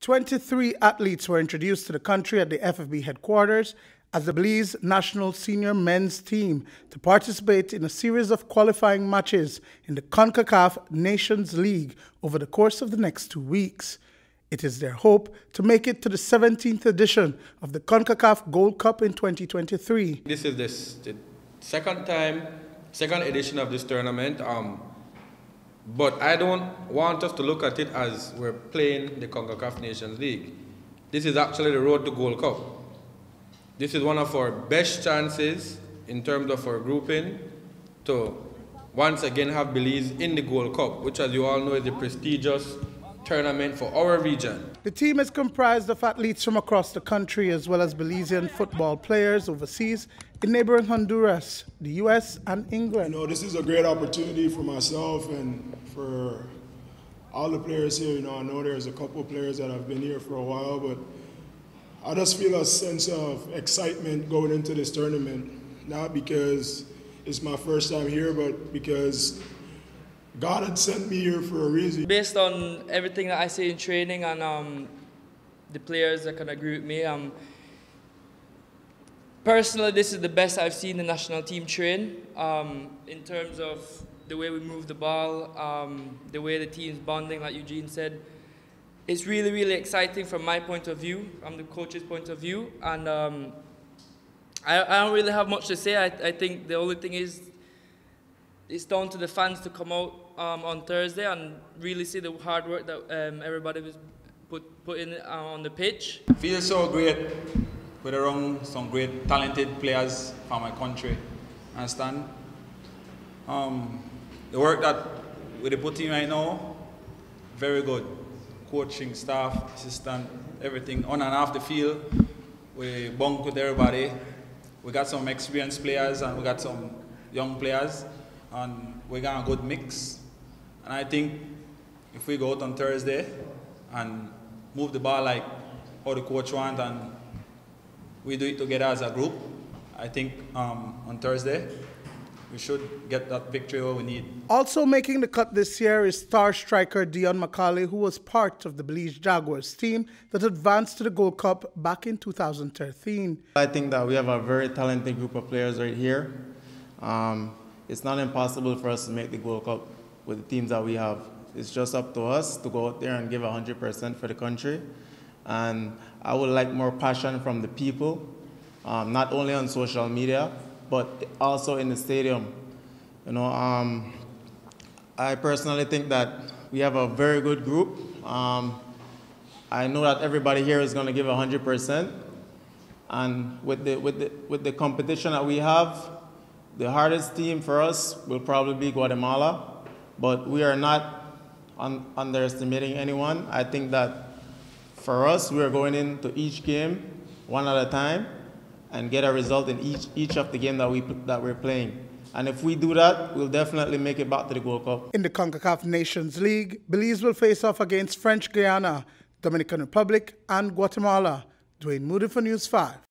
23 athletes were introduced to the country at the FFB headquarters as the Belize national senior men's team to participate in a series of qualifying matches in the CONCACAF Nations League over the course of the next 2 weeks. It is their hope to make it to the 17th edition of the CONCACAF Gold Cup in 2023. This is the second edition of this tournament, but I don't want us to look at it as we're playing the CONCACAF Nations League. This is actually the road to Gold Cup. This is one of our best chances in terms of our grouping to once again have Belize in the Gold Cup, which, as you all know, is a prestigious tournament for our region. The team is comprised of athletes from across the country as well as Belizean football players overseas in neighboring Honduras, the US and England. You know, this is a great opportunity for myself and for all the players here. You know, I know there's a couple of players that have been here for a while, but I just feel a sense of excitement going into this tournament, not because it's my first time here, but because God had sent me here for a reason. Based on everything that I see in training and the players that can agree with me, personally, this is the best I've seen the national team train in terms of the way we move the ball, the way the team's bonding, like Eugene said. It's really, really exciting from my point of view, from the coach's point of view, and I don't really have much to say. I think the only thing is it's down to the fans to come out on Thursday and really see the hard work that everybody was putting on the pitch. I feel so great with around some great talented players from my country. Understand? The work that we're putting right now, very good. Coaching staff, assistant, everything on and off the field. We bunk with everybody. We got some experienced players and we got some young players. And we got a good mix, and I think if we go out on Thursday and move the ball like how the coach wants and we do it together as a group, I think on Thursday we should get that victory we need. Also making the cut this year is star striker Dion Macaulay, who was part of the Belize Jaguars team that advanced to the Gold Cup back in 2013. I think that we have a very talented group of players right here. It's not impossible for us to make the Gold Cup with the teams that we have. It's just up to us to go out there and give 100% for the country. And I would like more passion from the people, not only on social media, but also in the stadium. You know, I personally think that we have a very good group. I know that everybody here is going to give 100%. And with the competition that we have, the hardest team for us will probably be Guatemala, but we are not underestimating anyone. I think that for us, we are going into each game one at a time and get a result in each of the game that we're playing. And if we do that, we'll definitely make it back to the Gold Cup. In the CONCACAF Nations League, Belize will face off against French Guiana, Dominican Republic, and Guatemala. Dwayne Moody for News 5.